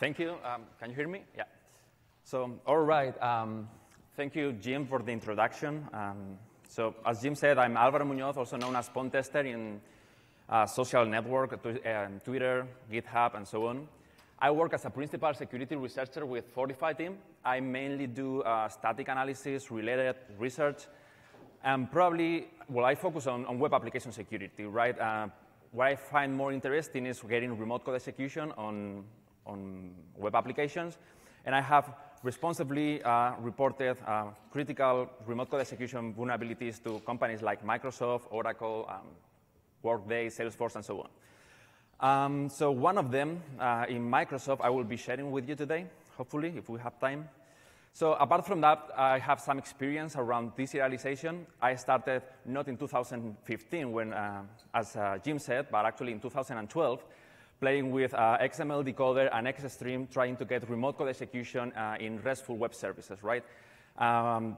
Thank you. Can you hear me? Yeah. So, all right. Thank you, Jim, for the introduction. So, as Jim said, I'm Alvaro Muñoz, also known as Pondtester in social network, Twitter, GitHub, and so on. I work as a principal security researcher with Fortify team. I mainly do static analysis, related research, and probably, well, I focus on web application security, right? What I find more interesting is getting remote code execution on web applications, and I have responsibly reported critical remote code execution vulnerabilities to companies like Microsoft, Oracle, Workday, Salesforce, and so on. So one of them in Microsoft I will be sharing with you today, hopefully, if we have time. So apart from that, I have some experience around deserialization. I started not in 2015 when, as Jim said, but actually in 2012, playing with XML decoder and XStream, trying to get remote code execution in RESTful web services, right?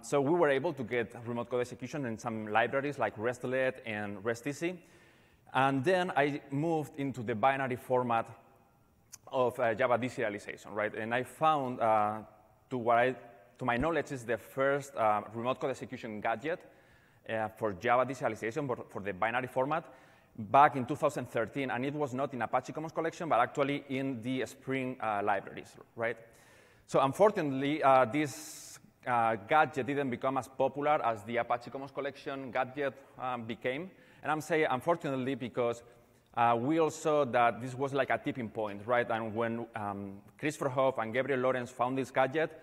So we were able to get remote code execution in some libraries like Restlet and RestEasy. And then I moved into the binary format of Java deserialization, right? And I found, to my knowledge, is the first remote code execution gadget for Java deserialization, but for the binary format, back in 2013. And it was not in Apache Commons Collection, but actually in the Spring libraries, right? So unfortunately, this gadget didn't become as popular as the Apache Commons Collection gadget became. And I'm saying unfortunately because we all saw that this was like a tipping point, right? And when Christopher Hoff and Gabriel Lawrence found this gadget,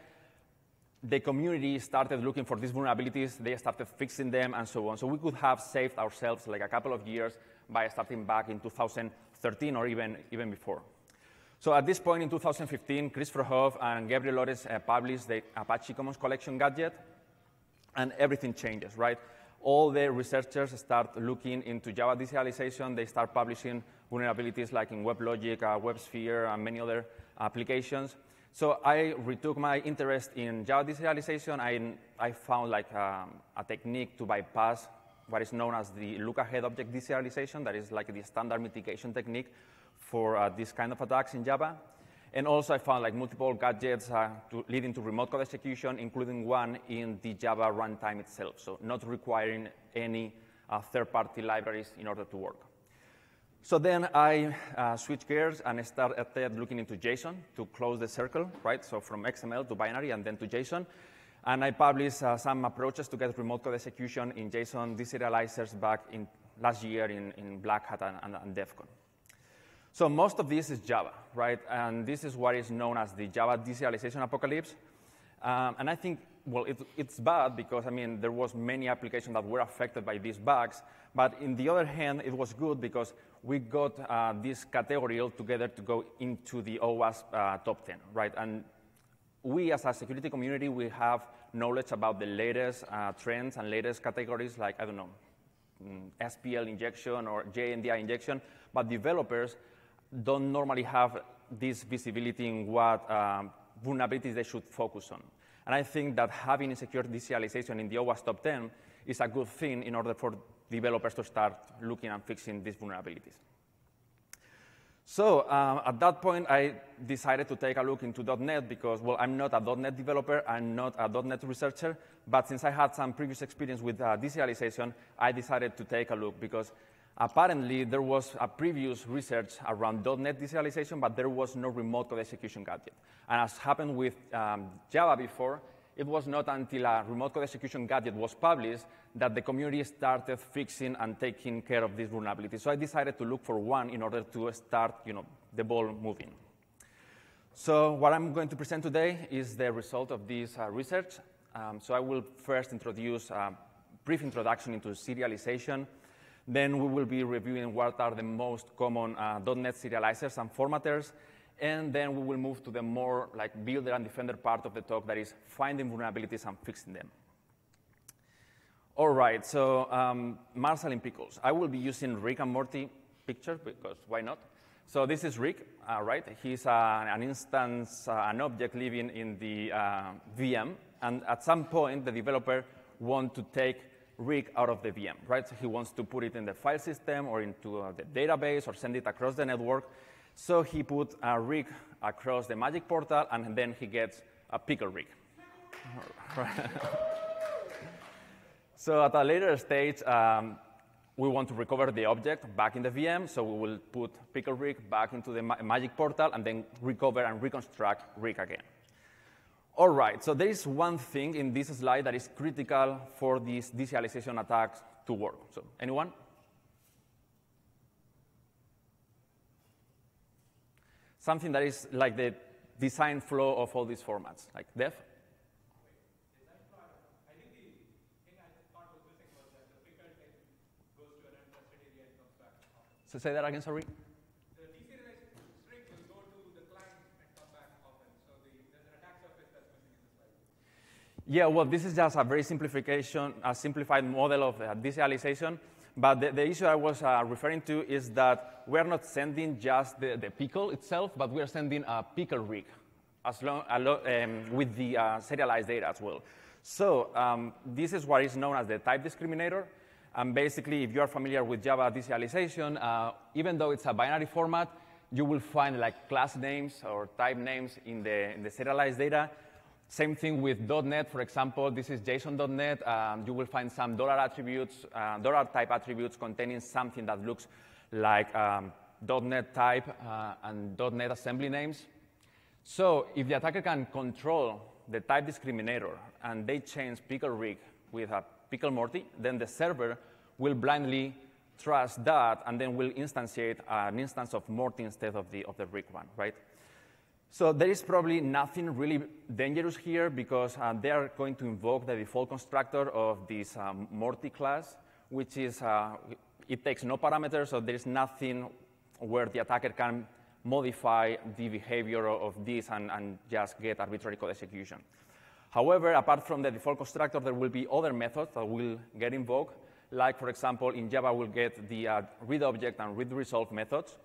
the community started looking for these vulnerabilities. They started fixing them and so on. So we could have saved ourselves like a couple of years by starting back in 2013 or even before. So at this point in 2015, Christopher Hoff and Gabriel Lawrence published the Apache Commons Collection gadget, and everything changes, right? All the researchers start looking into Java deserialization. They start publishing vulnerabilities like in WebLogic, WebSphere, and many other applications. So I retook my interest in Java deserialization. I found like a technique to bypass what is known as the look-ahead object deserialization. That is like the standard mitigation technique for this kind of attacks in Java. And also I found like multiple gadgets leading to remote code execution, including one in the Java runtime itself, so not requiring any third-party libraries in order to work. So then I switched gears and started looking into JSON to close the circle, right? So from XML to binary and then to JSON. And I published some approaches to get remote code execution in JSON deserializers back in last year in Black Hat and DEF CON. So most of this is Java, right? And this is what is known as the Java deserialization apocalypse. And I think, well, it's bad because, I mean, there was many applications that were affected by these bugs. But on the other hand, it was good because we got this category altogether to go into the OWASP top 10, right? And we, as a security community, we have knowledge about the latest trends and latest categories like, I don't know, SPL injection or JNDI injection, but developers don't normally have this visibility in what vulnerabilities they should focus on. And I think that having a secure deserialization in the OWASP top 10 is a good thing in order for developers to start looking and fixing these vulnerabilities. So at that point, I decided to take a look into .NET because, well, I'm not a .NET developer, I'm not a .NET researcher, but since I had some previous experience with deserialization, I decided to take a look because apparently there was a previous research around .NET deserialization, but there was no remote code execution gadget. And as happened with Java before, it was not until a remote code execution gadget was published that the community started fixing and taking care of these vulnerabilities. So I decided to look for one in order to start, you know, the ball moving. So what I'm going to present today is the result of this research. So I will first introduce a brief introduction into serialization. Then we will be reviewing what are the most common .NET serializers and formatters. And then we will move to the more like builder and defender part of the talk, that is finding vulnerabilities and fixing them. All right, so Marceline Pickles. I will be using Rick and Morty picture because why not? So this is Rick, right? He's an instance, an object living in the VM. And at some point, the developer wants to take Rick out of the VM, right? So he wants to put it in the file system or into the database or send it across the network. So he put a rig across the magic portal, and then he gets a pickle rig. So at a later stage, we want to recover the object back in the VM, so we will put pickle rig back into the magic portal and then recover and reconstruct rig again. All right, so there is one thing in this slide that is critical for these deserialization attacks to work. So anyone? Something that is like the design flow of all these formats, like Dev? So say that again, sorry. The deserialization string will go to the client and come back often. So there's an attack surface that's missing in the slide. Yeah, well, this is just a very simplified model of deserialization. But the issue I was referring to is that we're not sending just the pickle itself, but we're sending a pickle rig as with the serialized data as well. So this is what is known as the type discriminator. And basically, if you are familiar with Java deserialization, even though it's a binary format, you will find like class names or type names in the serialized data. Same thing with .NET, for example. This is JSON.NET. You will find some $type attributes containing something that looks like .NET type and .NET assembly names. So if the attacker can control the type discriminator and they change pickle rig with a pickle Morty, then the server will blindly trust that and then will instantiate an instance of Morty instead of the rig one, right? So there is probably nothing really dangerous here because they are going to invoke the default constructor of this Morty class, which is, it takes no parameters, so there is nothing where the attacker can modify the behavior of this and just get arbitrary code execution. However, apart from the default constructor, there will be other methods that will get invoked. Like, for example, in Java, we'll get the readObject and readResolve methods.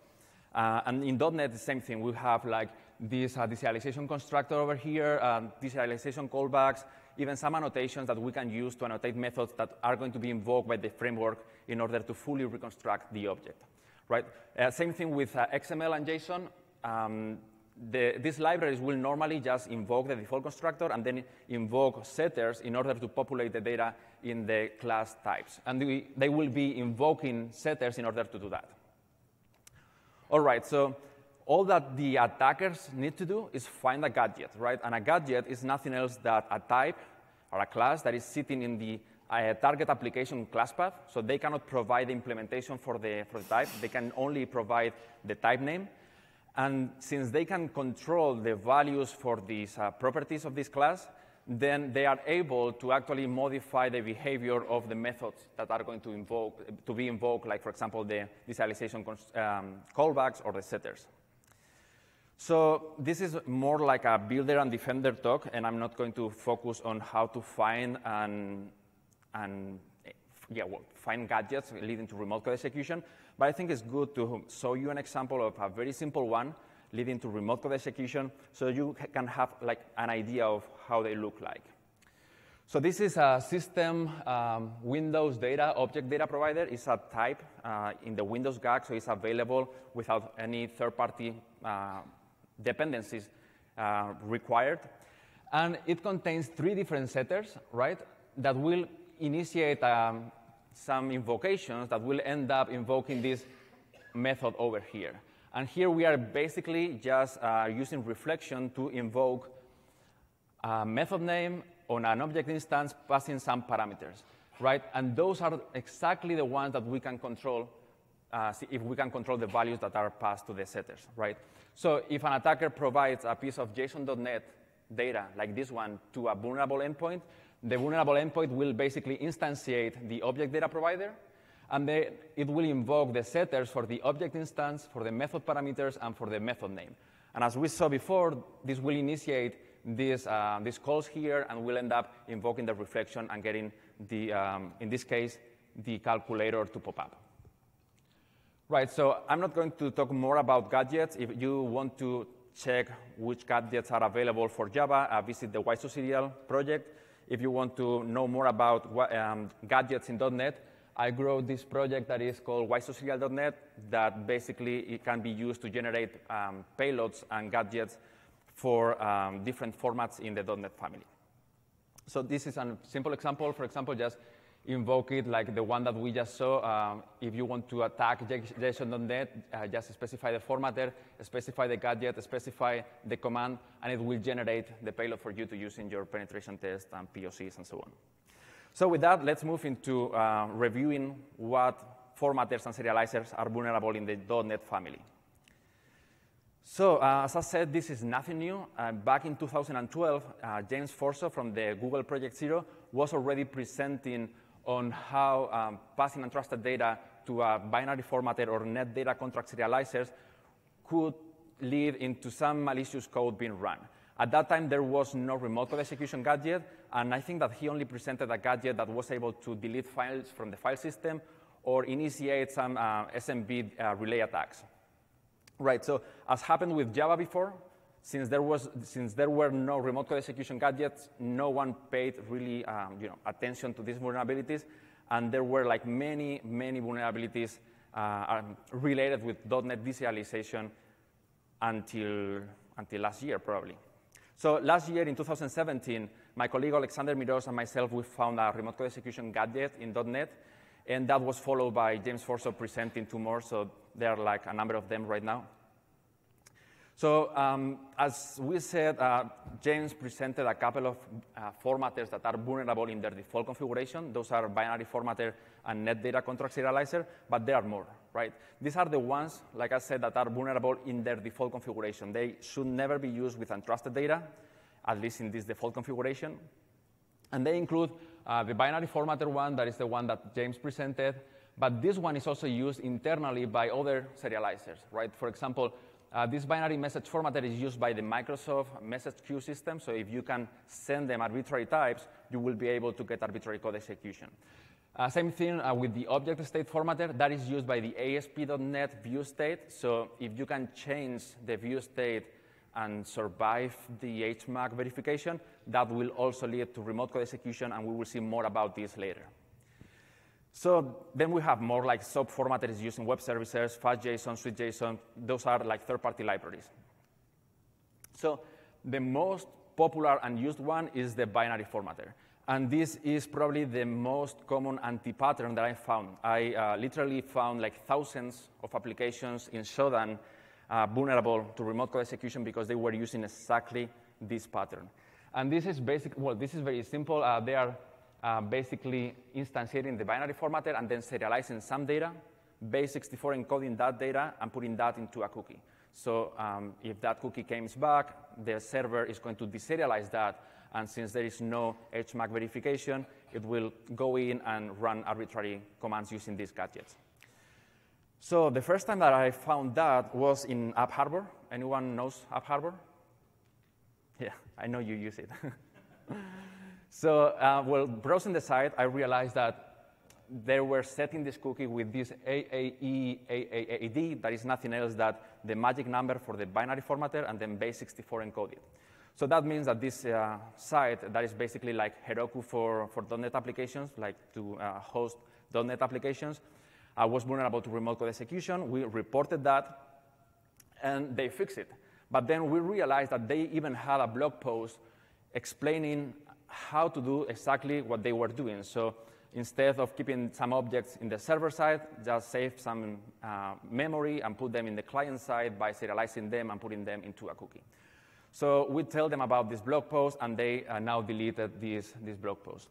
And in .NET, the same thing. We have like this deserialization constructor over here, deserialization callbacks, even some annotations that we can use to annotate methods that are going to be invoked by the framework in order to fully reconstruct the object. Right? Same thing with XML and JSON. These libraries will normally just invoke the default constructor and then invoke setters in order to populate the data in the class types. And they will be invoking setters in order to do that. All right, so all that the attackers need to do is find a gadget, right? And a gadget is nothing else than a type or a class that is sitting in the target application class path. So they cannot provide the implementation for the type. They can only provide the type name. And since they can control the values for these properties of this class, then they are able to actually modify the behavior of the methods that are going to be invoked, like, for example, the deserialization callbacks or the setters. So this is more like a builder and defender talk, and I'm not going to focus on how to find find gadgets leading to remote code execution. But I think it's good to show you an example of a very simple one leading to remote code execution so you can have like an idea of how they look like. So this is a system Windows data, object data provider. It's a type in the Windows GAC, so it's available without any third-party dependencies required. And it contains 3 different setters, right, that will initiate some invocations that will end up invoking this method over here. And here we are basically just using reflection to invoke a method name on an object instance passing some parameters, right? And those are exactly the ones that we can control if we can control the values that are passed to the setters, right? So if an attacker provides a piece of JSON.NET data like this one to a vulnerable endpoint, the vulnerable endpoint will basically instantiate the object data provider, and then it will invoke the setters for the object instance, for the method parameters, and for the method name. And as we saw before, this will initiate these calls here, and we'll end up invoking the reflection and getting the, in this case, the calculator to pop up. Right, so I'm not going to talk more about gadgets. If you want to check which gadgets are available for Java, visit the YSoSerial project. If you want to know more about gadgets in .NET, I wrote this project that is called YSoSerial.NET that basically it can be used to generate payloads and gadgets for different formats in the .NET family. So this is a simple example. For example, just invoke it like the one that we just saw. If you want to attack JSON.NET, just specify the formatter, specify the gadget, specify the command, and it will generate the payload for you to use in your penetration test and POCs and so on. So with that, let's move into reviewing what formatters and serializers are vulnerable in the .NET family. So as I said, this is nothing new. Back in 2012, James Forshaw from the Google Project Zero was already presenting on how passing untrusted data to a binary formatter or net data contract serializers could lead into some malicious code being run. At that time, there was no remote code execution gadget, and I think that he only presented a gadget that was able to delete files from the file system or initiate some SMB relay attacks. Right, so as happened with Java before, since there were no remote code execution gadgets, no one paid really attention to these vulnerabilities, and there were like many vulnerabilities related with .NET deserialization until last year probably. So last year in 2017, my colleague Alexander Miros and myself, we found a remote code execution gadget in .NET, and that was followed by James Forshaw presenting two more, so there are like a number of them right now. So as we said, James presented a couple of formatters that are vulnerable in their default configuration. Those are binary formatter and net data contract serializer, but there are more, right? These are the ones, like I said, that are vulnerable in their default configuration. They should never be used with untrusted data, at least in this default configuration. And they include the binary formatter one, that is the one that James presented, but this one is also used internally by other serializers, right? For example, this binary message formatter is used by the Microsoft message queue system, so if you can send them arbitrary types, you will be able to get arbitrary code execution. Same thing with the object state formatter. That is used by the ASP.NET view state, so if you can change the view state and survive the HMAC verification, that will also lead to remote code execution, and we will see more about this later. So then we have more like sub-formatters using web services, FastJSON, SweetJSON. Those are like third-party libraries. So the most popular and used one is the binary formatter. And this is probably the most common anti-pattern that I found. I literally found like thousands of applications in Shodan vulnerable to remote code execution because they were using exactly this pattern. And this is basic. Well, this is very simple. They are basically instantiating the binary formatter and then serializing some data, base64 encoding that data and putting that into a cookie. So if that cookie comes back, the server is going to deserialize that, and since there is no HMAC verification, it will go in and run arbitrary commands using these gadgets. So the first time that I found that was in App Harbor. Anyone knows App Harbor? Yeah, I know you use it. So while browsing the site, I realized that they were setting this cookie with this AAEAAAD, that is nothing else than the magic number for the binary formatter and then base64 encoded. So that means that this site that is basically like Heroku for .NET applications, like to host .NET applications, was vulnerable to remote code execution. We reported that, and they fixed it. But then we realized that they even had a blog post explaining how to do exactly what they were doing. So instead of keeping some objects in the server side, just save some memory and put them in the client side by serializing them and putting them into a cookie. So we tell them about this blog post, and they now deleted this blog post.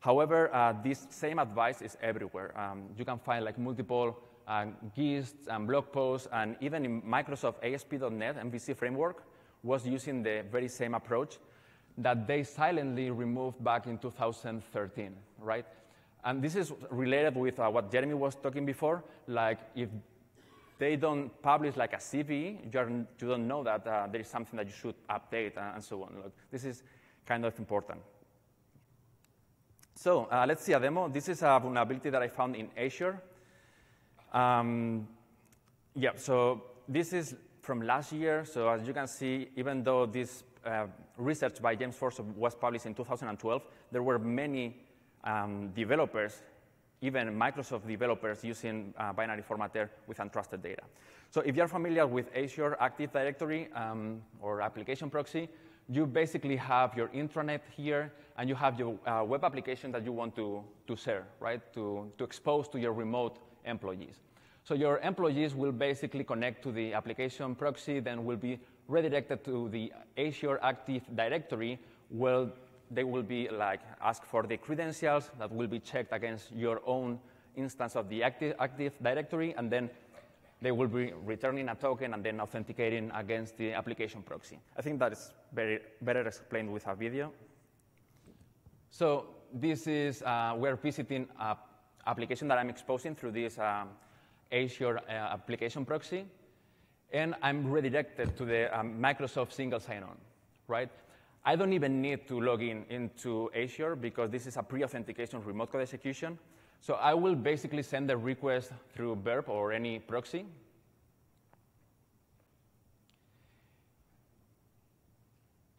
However, this same advice is everywhere. You can find like multiple GISTs and blog posts, and even in Microsoft ASP.NET MVC framework was using the very same approach that they silently removed back in 2013, right? And this is related with what Jeremy was talking before, like if they don't publish like a CVE, you don't know that there is something that you should update and so on. Like, this is kind of important. So let's see a demo. This is a vulnerability that I found in Azure. Yeah, so this is from last year. So as you can see, even though this research by James Forshaw was published in 2012, there were many developers even Microsoft developers using binary formatter with untrusted data. So if you're familiar with Azure Active Directory or application proxy, you basically have your intranet here, and you have your web application that you want to share, right, to expose to your remote employees. So your employees will basically connect to the application proxy, then will be redirected to the Azure Active Directory, where they will be like asked for the credentials that will be checked against your own instance of the Active Directory, and then they will be returning a token and then authenticating against the application proxy. I think that is better explained with a video. So this is, we're visiting an application that I'm exposing through this Azure application proxy, and I'm redirected to the Microsoft single sign-on, right? I don't even need to log in into Azure because this is a pre-authentication remote code execution. So I will basically send the request through burp or any proxy.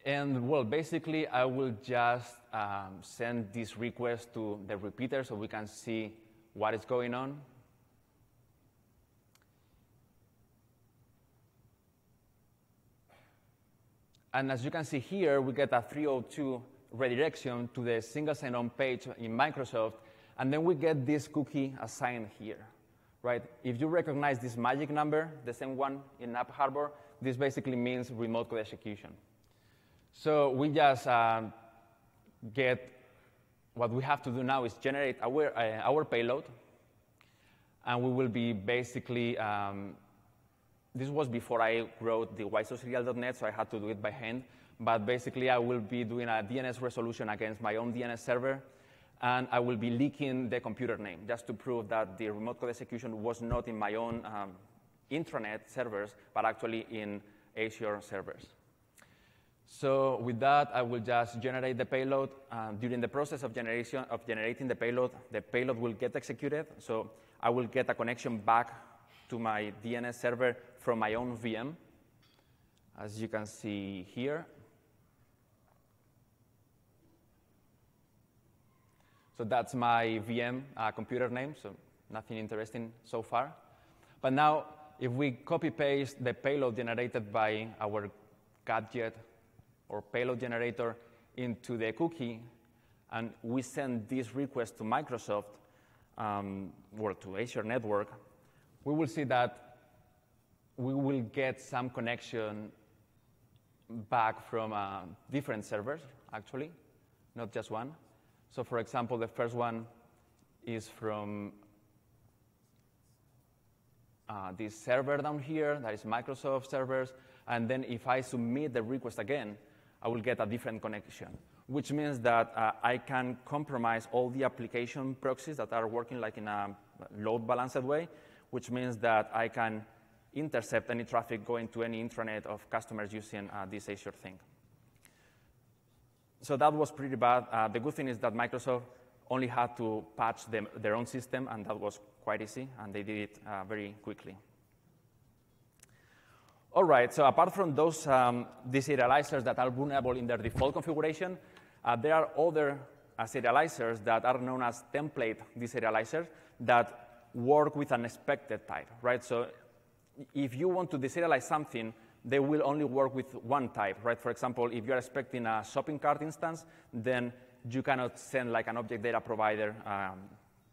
And, well, basically, I will just send this request to the repeater so we can see what is going on. And as you can see here, we get a 302 redirection to the single sign-on page in Microsoft. And then we get this cookie assigned here, right? If you recognize this magic number, the same one in App Harbor, this basically means remote code execution. So we just get, what we have to do now is generate our payload, and we will be basically, this was before I wrote the YSoSerial.NET, so I had to do it by hand, but basically I will be doing a DNS resolution against my own DNS server, and I will be leaking the computer name just to prove that the remote code execution was not in my own intranet servers, but actually in Azure servers. So with that, I will just generate the payload. During the process of generating the payload will get executed. So I will get a connection back to my DNS server from my own VM, as you can see here. So that's my VM computer name, so nothing interesting so far. But now, if we copy-paste the payload generated by our gadget or payload generator into the cookie, and we send this request to Microsoft or to Azure Network, we will see that we will get some connection back from different servers, actually, not just one. So, for example, the first one is from this server down here, that is Microsoft servers. And then if I submit the request again, I will get a different connection, which means that I can compromise all the application proxies that are working like in a load-balanced way, which means that I can intercept any traffic going to any intranet of customers using this Azure thing. So that was pretty bad. The good thing is that Microsoft only had to patch their own system, and that was quite easy, and they did it very quickly. All right, so apart from those deserializers that are vulnerable in their default configuration, there are other serializers that are known as template deserializers that work with an expected type, right? So if you want to deserialize something, they will only work with one type, right? For example, if you're expecting a shopping cart instance, then you cannot send like an object data provider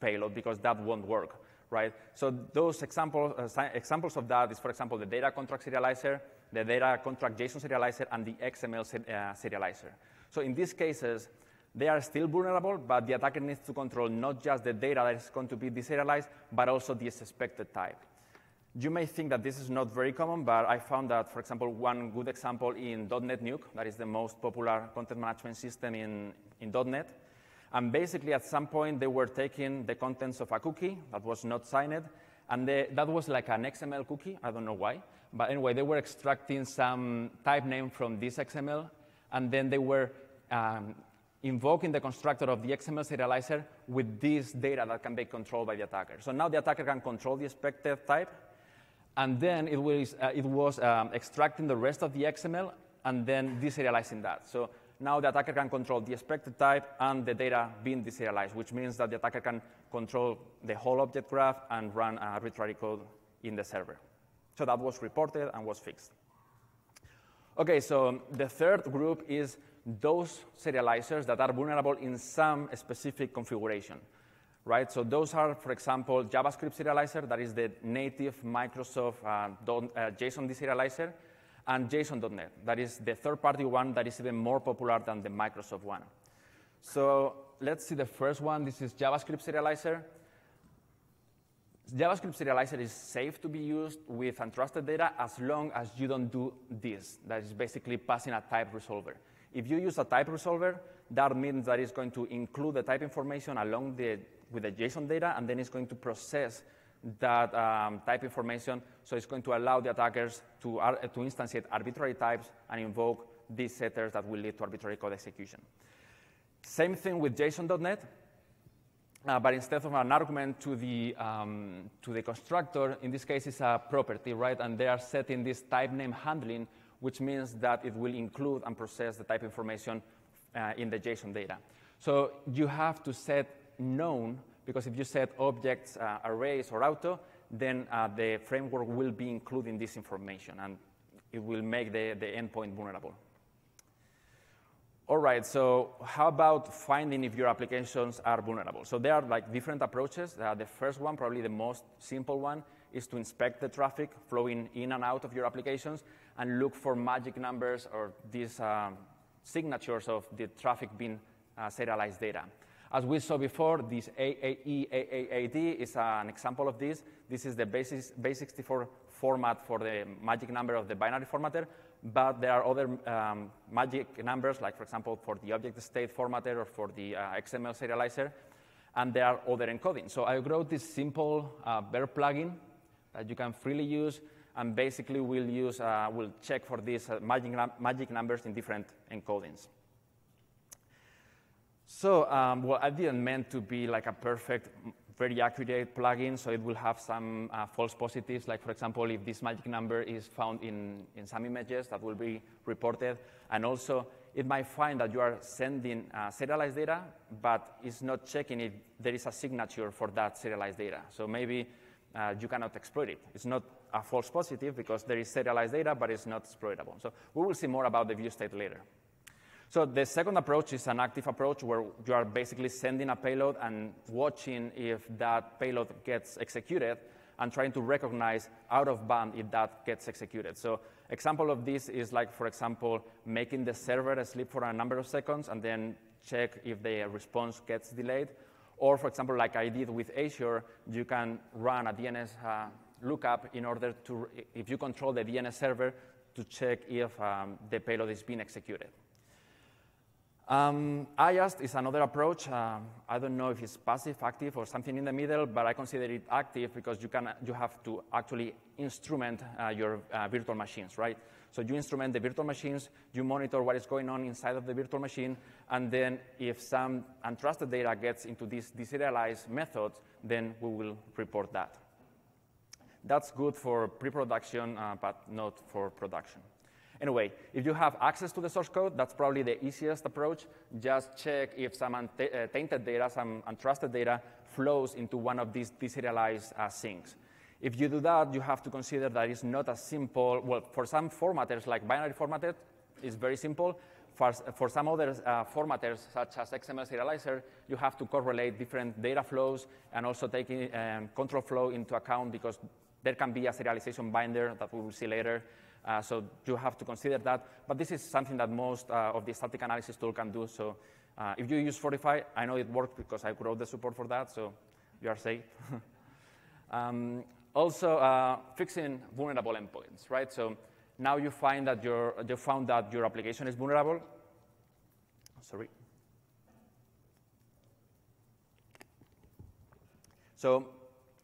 payload because that won't work, right? So those examples of that is, for example, the data contract serializer, the data contract JSON serializer, and the XML serializer. So in these cases, they are still vulnerable, but the attacker needs to control not just the data that is going to be deserialized, but also the expected type. You may think that this is not very common, but I found that, for example, one good example in .NET Nuke, that is the most popular content management system in .NET. And basically, at some point, they were taking the contents of a cookie that was not signed, and that was like an XML cookie. I don't know why. But anyway, they were extracting some type name from this XML, and then they were invoking the constructor of the XML serializer with this data that can be controlled by the attacker. So now the attacker can control the expected type, and then it was extracting the rest of the XML and then deserializing that. So now the attacker can control the expected type and the data being deserialized, which means that the attacker can control the whole object graph and run arbitrary code in the server. So that was reported and was fixed. Okay, so the third group is those serializers that are vulnerable in some specific configuration, right? So those are, for example, JavaScript serializer, that is the native Microsoft JSON deserializer, and JSON.NET, that is the third-party one that is even more popular than the Microsoft one. So let's see the first one. This is JavaScript serializer. JavaScript serializer is safe to be used with untrusted data as long as you don't do this. That is basically passing a type resolver. If you use a type resolver, that means that it's going to include the type information along with the JSON data, and then it's going to process that type information. So it's going to allow the attackers to instantiate arbitrary types and invoke these setters that will lead to arbitrary code execution. Same thing with JSON.NET. But instead of an argument to the constructor, in this case, it's a property, right? And they are setting this type name handling, which means that it will include and process the type information in the JSON data. So you have to set known, because if you set objects, arrays, or auto, then the framework will be including this information, and it will make the endpoint vulnerable. All right, so how about finding if your applications are vulnerable? So there are like different approaches. The first one, probably the most simple one, is to inspect the traffic flowing in and out of your applications and look for magic numbers or these signatures of the traffic being serialized data. As we saw before, this AAE, AAAD is an example of this. This is the base64 format for the magic number of the binary formatter. But there are other magic numbers, like, for example, for the object state formatter or for the XML serializer, and there are other encoding. So I wrote this simple Bear plugin that you can freely use, and basically we'll check for these magic numbers in different encodings. So, well, I didn't meant to be like a perfect, very accurate plugin, so it will have some false positives, like, for example, if this magic number is found in some images, that will be reported. And also, it might find that you are sending serialized data, but it's not checking if there is a signature for that serialized data. So maybe you cannot exploit it. It's not a false positive because there is serialized data, but it's not exploitable. So we will see more about the view state later. So the second approach is an active approach where you are basically sending a payload and watching if that payload gets executed and trying to recognize out of band if that gets executed. So example of this is like, for example, making the server asleep for a number of seconds and then check if the response gets delayed. Or, for example, like I did with Azure, you can run a DNS lookup in order to, if you control the DNS server, to check if the payload is being executed. IAST is another approach. I don't know if it's passive, active, or something in the middle, but I consider it active because you have to actually instrument your virtual machines, right? So you instrument the virtual machines, you monitor what is going on inside of the virtual machine, and then if some untrusted data gets into these deserialized methods, then we will report that. That's good for pre-production, but not for production. Anyway, if you have access to the source code, that's probably the easiest approach. Just check if some tainted data, some untrusted data, flows into one of these deserialized sinks. If you do that, you have to consider that it's not as simple. Well, for some formatters, like BinaryFormatter, it's very simple. For some other formatters, such as XML serializer, you have to correlate different data flows and also take control flow into account because there can be a serialization binder that we will see later. So you have to consider that. But this is something that most of the static analysis tool can do. So if you use Fortify, I know it works because I wrote the support for that, so you are safe. Also, fixing vulnerable endpoints, right? So now you find that you found that your application is vulnerable. Sorry. So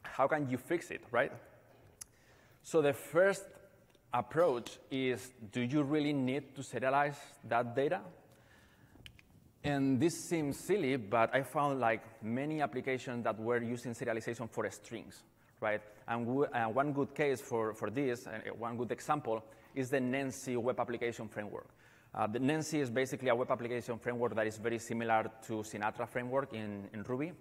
how can you fix it, right? So the first approach is, do you really need to serialize that data? And this seems silly, but I found like many applications that were using serialization for strings, right? And one good case for this, and one good example, is the Nancy web application framework. Nancy is basically a web application framework that is very similar to Sinatra framework in Ruby.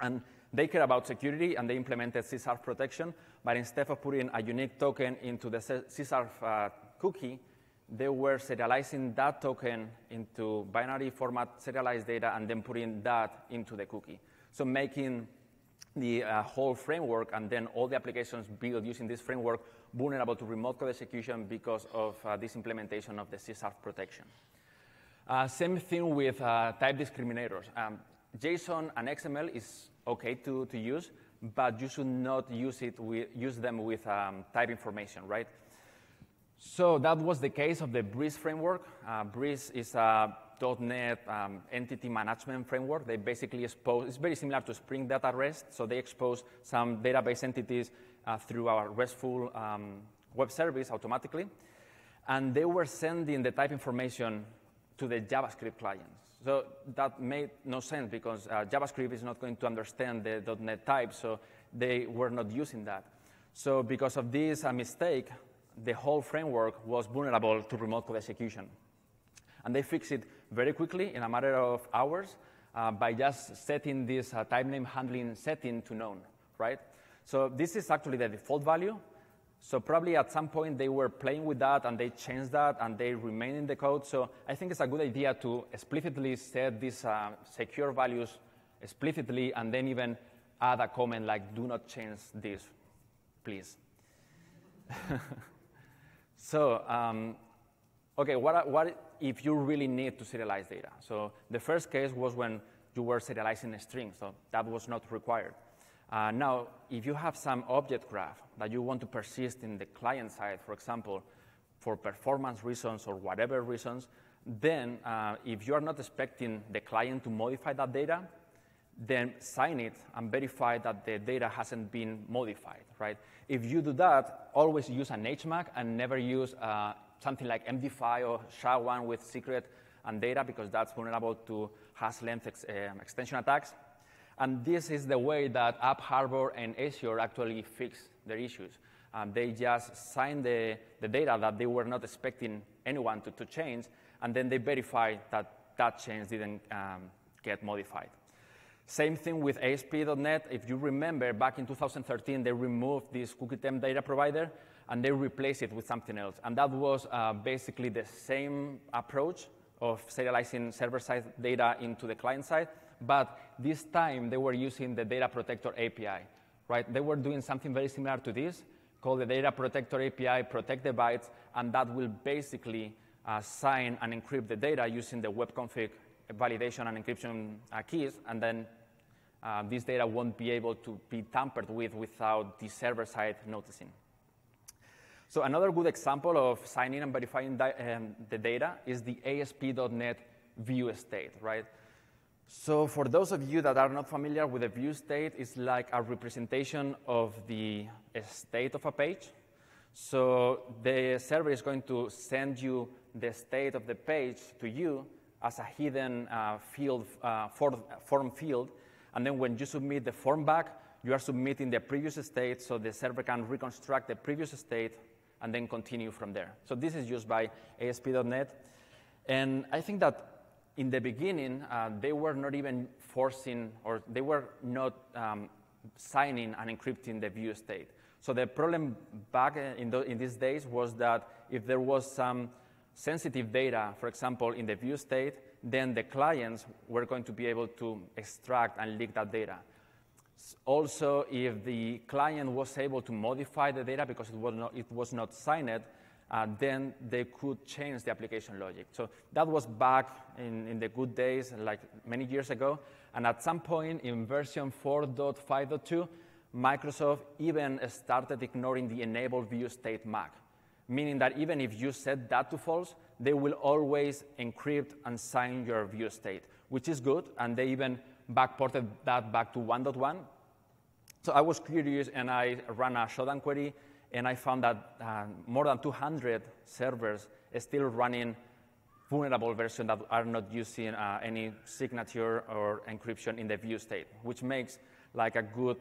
And they care about security, and they implemented CSRF protection. But instead of putting a unique token into the CSRF cookie, they were serializing that token into binary format serialized data and then putting that into the cookie. So making the whole framework and then all the applications built using this framework vulnerable to remote code execution because of this implementation of the CSRF protection. Same thing with type discriminators. JSON and XML is okay to use, but you should not use it use them with type information, right? So that was the case of the Breeze framework. Breeze is a .NET entity management framework. They basically expose, it's very similar to Spring Data REST, so they expose some database entities through our RESTful web service automatically. And they were sending the type information to the JavaScript clients. So that made no sense because JavaScript is not going to understand the .NET type, so they were not using that. So because of this mistake, the whole framework was vulnerable to remote code execution. And they fixed it very quickly in a matter of hours by just setting this type name handling setting to known, right? So this is actually the default value. So probably at some point they were playing with that and they changed that and they remain in the code. So I think it's a good idea to explicitly set these secure values explicitly and then even add a comment like, do not change this, please. So, okay, what if you really need to serialize data? So the first case was when you were serializing a string, so that was not required. Now, if you have some object graph that you want to persist in the client side, for example, for performance reasons or whatever reasons, then if you are not expecting the client to modify that data, then sign it and verify that the data hasn't been modified, right? If you do that, always use an HMAC and never use something like MD5 or SHA-1 with secret and data because that's vulnerable to hash-length extension attacks. And this is the way that App Harbor and Azure actually fix their issues. They just sign the data that they were not expecting anyone to change, and then they verify that that change didn't get modified. Same thing with ASP.NET. If you remember, back in 2013, they removed this cookie temp data provider, and they replaced it with something else. And that was basically the same approach of serializing server-side data into the client side, but this time they were using the Data Protector API, right? They were doing something very similar to this, called the Data Protector API, protect the bytes, and that will basically sign and encrypt the data using the web config validation and encryption keys, and then this data won't be able to be tampered with without the server side noticing. So another good example of signing and verifying the data is the ASP.NET view state, right? So for those of you that are not familiar with the view state, it's like a representation of the state of a page. So the server is going to send you the state of the page to you as a hidden field, form field. And then when you submit the form back, you are submitting the previous state so the server can reconstruct the previous state and then continue from there. So this is used by ASP.NET. And I think that in the beginning, they were not even forcing, or they were not signing and encrypting the view state. So the problem back in these days was that if there was some sensitive data, for example, in the view state, then the clients were going to be able to extract and leak that data. Also, if the client was able to modify the data because it was not signed, then they could change the application logic. So that was back in the good days, like many years ago. And at some point in version 4.5.2, Microsoft even started ignoring the enable view state MAC, meaning that even if you set that to false, they will always encrypt and sign your view state, which is good. And they even backported that back to 1.1. So I was curious, and I ran a Shodan query. And I found that more than 200 servers are still running vulnerable versions that are not using any signature or encryption in the view state, which makes like a good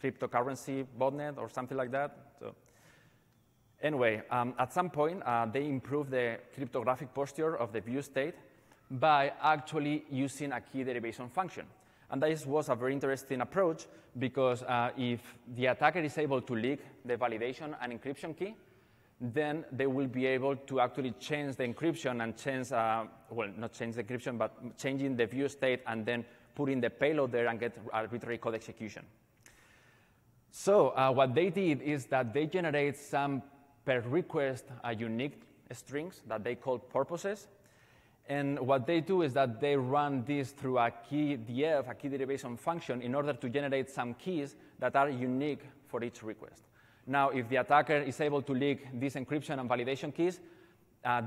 cryptocurrency botnet or something like that. So, Anyway, at some point, they improved the cryptographic posture of the view state by actually using a key derivation function. And this was a very interesting approach because if the attacker is able to leak the validation and encryption key, then they will be able to actually change the encryption and change, well, not change the encryption, but changing the view state and then putting the payload there and get arbitrary code execution. So what they did is that they generate some per request unique strings that they call purposes. And what they do is that they run this through a key df, a key derivation function, in order to generate some keys that are unique for each request. Now, if the attacker is able to leak these encryption and validation keys,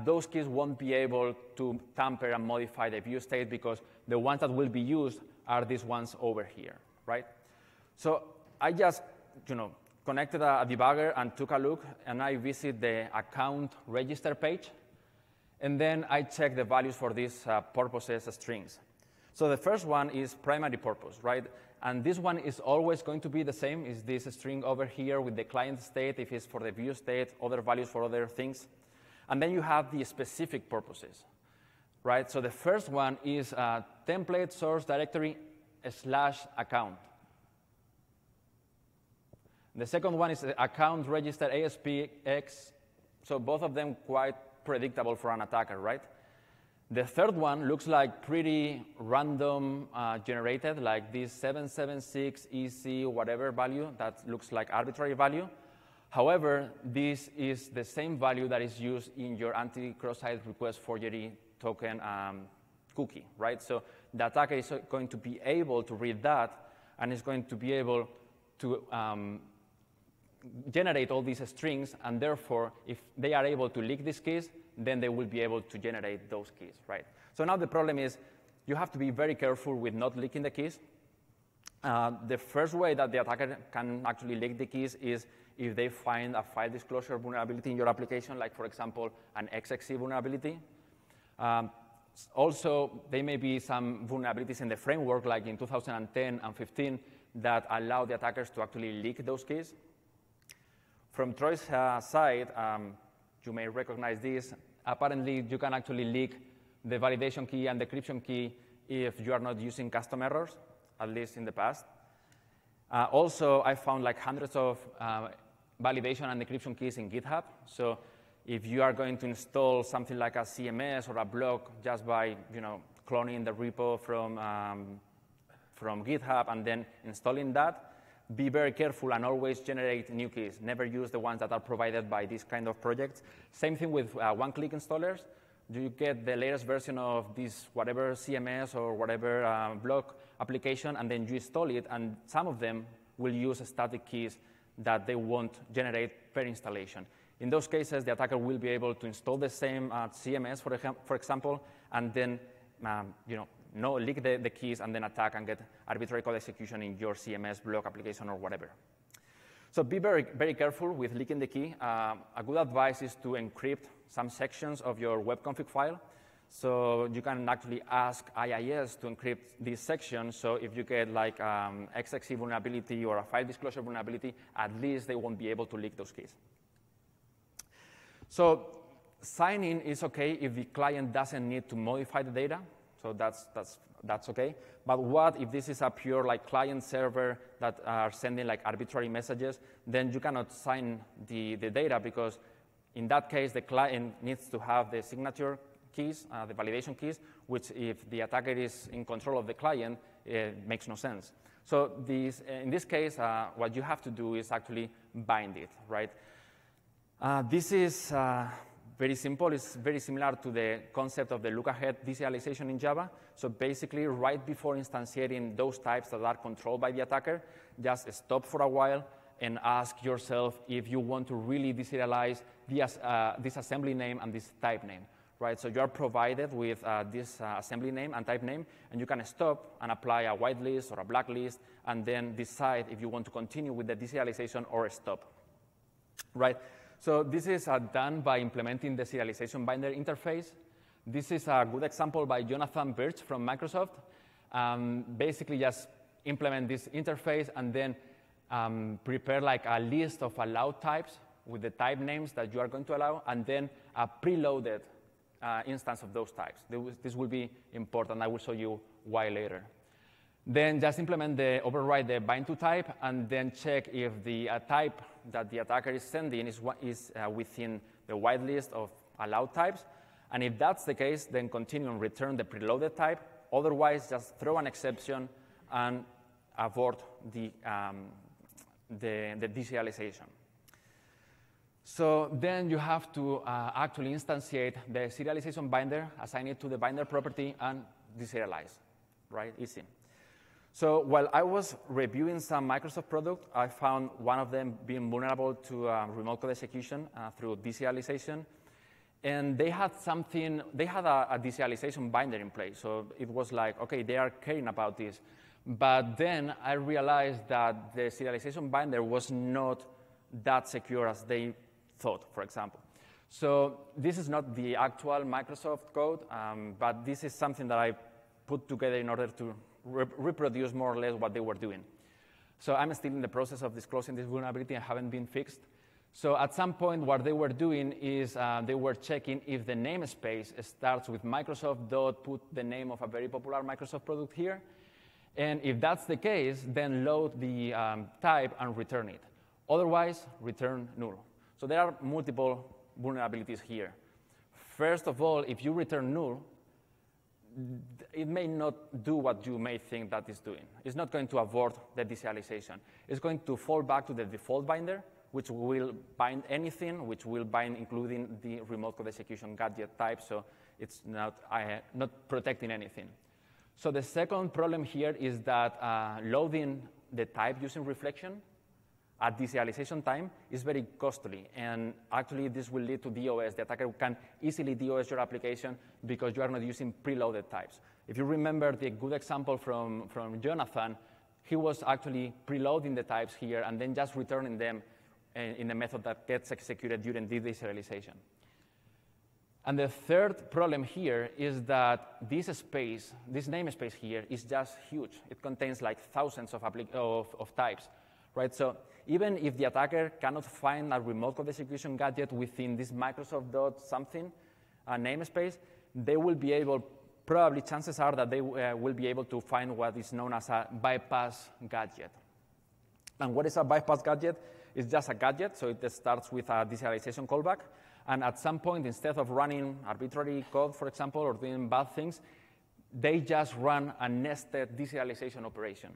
those keys won't be able to tamper and modify the view state because the ones that will be used are these ones over here, right? So I just, you know, connected a debugger and took a look, and I visit the account register page. And then I check the values for these purposes strings. So the first one is primary purpose, right? And this one is always going to be the same. Is this string over here with the client state, if it's for the view state, other values for other things. And then you have the specific purposes, right? So the first one is template source directory / account. The second one is account register ASPX. So both of them quite predictable for an attacker, right? The third one looks like pretty random generated, like this 776 EC whatever value that looks like arbitrary value. However, this is the same value that is used in your anti-cross-site request forgery token cookie, right? So the attacker is going to be able to read that and is going to be able to generate all these strings, and therefore, if they are able to leak these keys, then they will be able to generate those keys, right? So now the problem is you have to be very careful with not leaking the keys. The first way that the attacker can actually leak the keys is if they find a file disclosure vulnerability in your application, like, for example, an XXE vulnerability. Also, there may be some vulnerabilities in the framework, like in 2010 and 15, that allow the attackers to actually leak those keys. From Troy's side, you may recognize this. Apparently, you can actually leak the validation key and the encryption key if you are not using custom errors, at least in the past. Also, I found like hundreds of validation and encryption keys in GitHub. So if you are going to install something like a CMS or a blog just by, you know, cloning the repo from GitHub and then installing that, be very careful and always generate new keys. Never use the ones that are provided by these kind of projects. Same thing with one-click installers. You get the latest version of this whatever CMS or whatever blog application, and then you install it, and some of them will use static keys that they won't generate per installation. In those cases, the attacker will be able to install the same CMS, for example, and then you know, leak the keys and then attack and get arbitrary code execution in your CMS, blog, application, or whatever. So be very, very careful with leaking the key. A good advice is to encrypt some sections of your web config file. So you can actually ask IIS to encrypt these sections. So if you get like XXE vulnerability or a file disclosure vulnerability, at least they won't be able to leak those keys. So sign-in is OK if the client doesn't need to modify the data. So that's okay. But what if this is a pure like client server that are sending like arbitrary messages? Then you cannot sign the data because in that case the client needs to have the signature keys, the validation keys, which if the attacker is in control of the client, it makes no sense. So in this case, what you have to do is actually bind it, right? This is very simple. It's very similar to the concept of the look-ahead deserialization in Java. So basically, right before instantiating those types that are controlled by the attacker, just stop for a while and ask yourself if you want to really deserialize this assembly name and this type name, right? So you are provided with this assembly name and type name, and you can stop and apply a whitelist or a blacklist, and then decide if you want to continue with the deserialization or stop, right? So this is done by implementing the serialization binder interface. This is a good example by Jonathan Birch from Microsoft. Basically, just implement this interface and then prepare like a list of allowed types with the type names that you are going to allow, and then a preloaded instance of those types. This will be important. I will show you why later. Then just override the bind to type, and then check if the type that the attacker is sending is within the whitelist of allowed types. And if that's the case, then continue and return the preloaded type. Otherwise, just throw an exception and abort the deserialization. So then you have to actually instantiate the serialization binder, assign it to the binder property, and deserialize, right? Easy. So while I was reviewing some Microsoft product, I found one of them being vulnerable to remote code execution through deserialization. And they had something, they had a deserialization binder in place. So it was like, okay, they are caring about this. But then I realized that the serialization binder was not that secure as they thought, for example. So this is not the actual Microsoft code, but this is something that I put together in order to reproduce more or less what they were doing. So I'm still in the process of disclosing this vulnerability and haven't been fixed. So at some point, what they were doing is they were checking if the namespace starts with Microsoft dot put the name of a very popular Microsoft product here. And if that's the case, then load the type and return it. Otherwise, return null. So there are multiple vulnerabilities here. First of all, if you return null, it may not do what you may think that it's doing. It's not going to abort the deserialization. It's going to fall back to the default binder, which will bind anything, which will bind including the remote code execution gadget type, so it's not protecting anything. So the second problem here is that loading the type using reflection at deserialization time is very costly, and actually this will lead to DOS. The attacker can easily DOS your application because you are not using preloaded types. If you remember the good example from Jonathan, he was actually preloading the types here and then just returning them in the method that gets executed during the deserialization. And the third problem here is that this space, this namespace here, is just huge. It contains like thousands of types, right? So even if the attacker cannot find a remote code execution gadget within this Microsoft dot something namespace, they will be able, probably chances are that they will be able to find what is known as a bypass gadget. And what is a bypass gadget? It's just a gadget, so it starts with a deserialization callback. And at some point, instead of running arbitrary code, for example, or doing bad things, they just run a nested deserialization operation.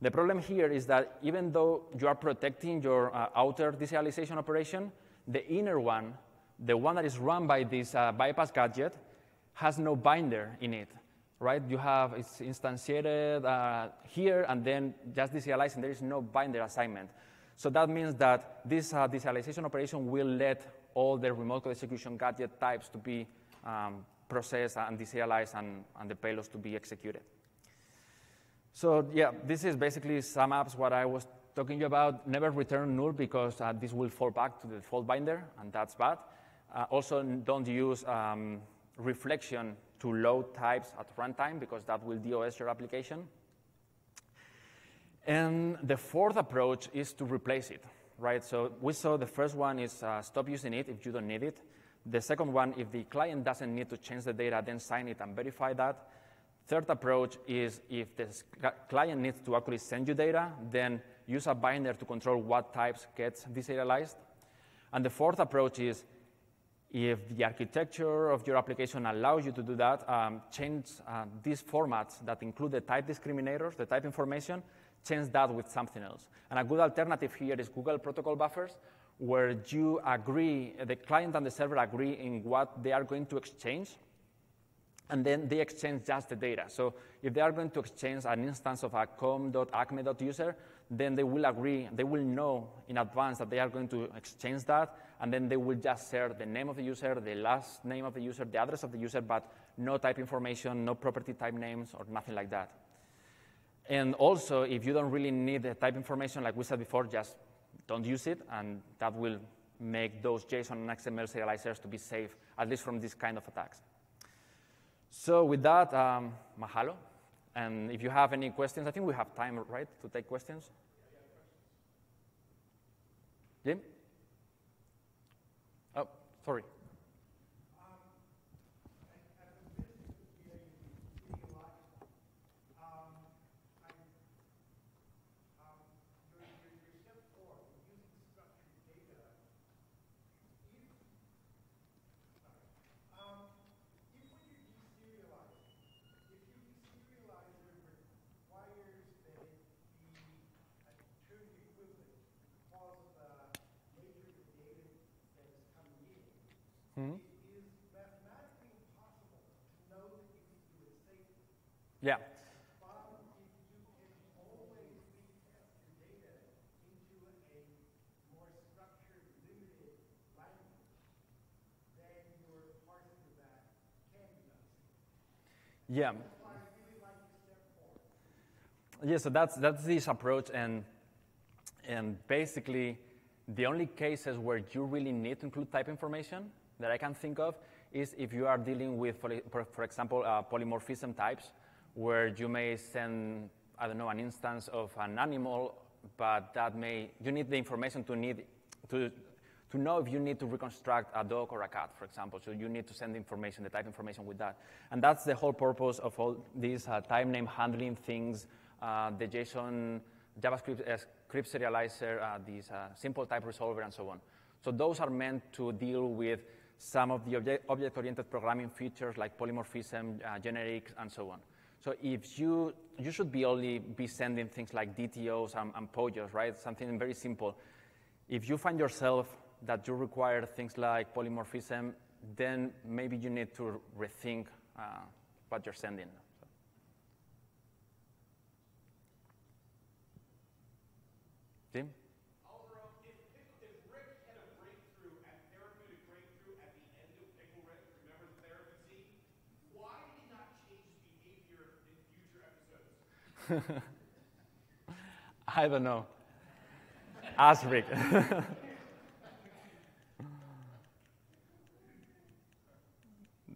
The problem here is that even though you are protecting your outer deserialization operation, the inner one, the one that is run by this bypass gadget, has no binder in it, right? You have it's instantiated here and then just deserializing. There is no binder assignment. So that means that this deserialization operation will let all the remote code execution gadget types to be processed and deserialized and the payloads to be executed. So yeah, this is basically sum up what I was talking to you about. Never return null because this will fall back to the default binder, and that's bad. Also, don't use reflection to load types at runtime because that will DOS your application. And the fourth approach is to replace it, right? So we saw the first one is stop using it if you don't need it. The second one, if the client doesn't need to change the data, then sign it and verify that. Third approach is if the client needs to actually send you data, then use a binder to control what types gets deserialized. And the fourth approach is if the architecture of your application allows you to do that, change these formats that include the type discriminators, the type information, change that with something else. And a good alternative here is Google protocol buffers, where you agree, the client and the server agree in what they are going to exchange, and then they exchange just the data. So if they are going to exchange an instance of a com.acme.user, then they will agree, they will know in advance that they are going to exchange that, and then they will just share the name of the user, the last name of the user, the address of the user, but no type information, no property type names, or nothing like that. And also, if you don't really need the type information, like we said before, just don't use it, and that will make those JSON and XML serializers to be safe, at least from this kind of attacks. So with that, mahalo. And if you have any questions, I think we have time, right, to take questions? Jim? Oh, sorry. Yeah. Yeah. Yeah. So that's this approach, and basically the only cases where you really need to include type information that I can think of is if you are dealing with, for example, polymorphism types, where you may send, I don't know, an instance of an animal, but that may, you need the information to know if you need to reconstruct a dog or a cat, for example. So you need to send information, the type information with that. And that's the whole purpose of all these type name handling things, the JSON, JavaScript script serializer, these simple type resolver, and so on. So those are meant to deal with some of the object-oriented programming features like polymorphism, generics, and so on. So if you should be only be sending things like DTOs and POJOs, right? Something very simple. If you find yourself that you require things like polymorphism, then maybe you need to rethink what you're sending. So. Tim? Alvaro, if Rick had a breakthrough, a therapeutic breakthrough at the end of Pickle Rick, remember the therapy scene? Why did he not change behavior in future episodes? I don't know. Ask Rick.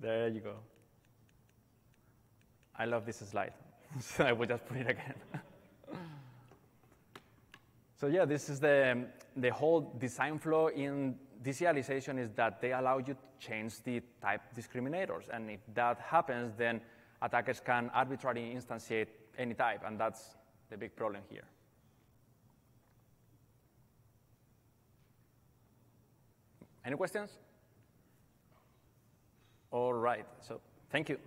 There you go. I love this slide. So I will just put it again. So yeah, this is the whole design flow in deserialization is that they allow you to change the type discriminators. And if that happens, then attackers can arbitrarily instantiate any type, and that's the big problem here. Any questions? All right, so thank you.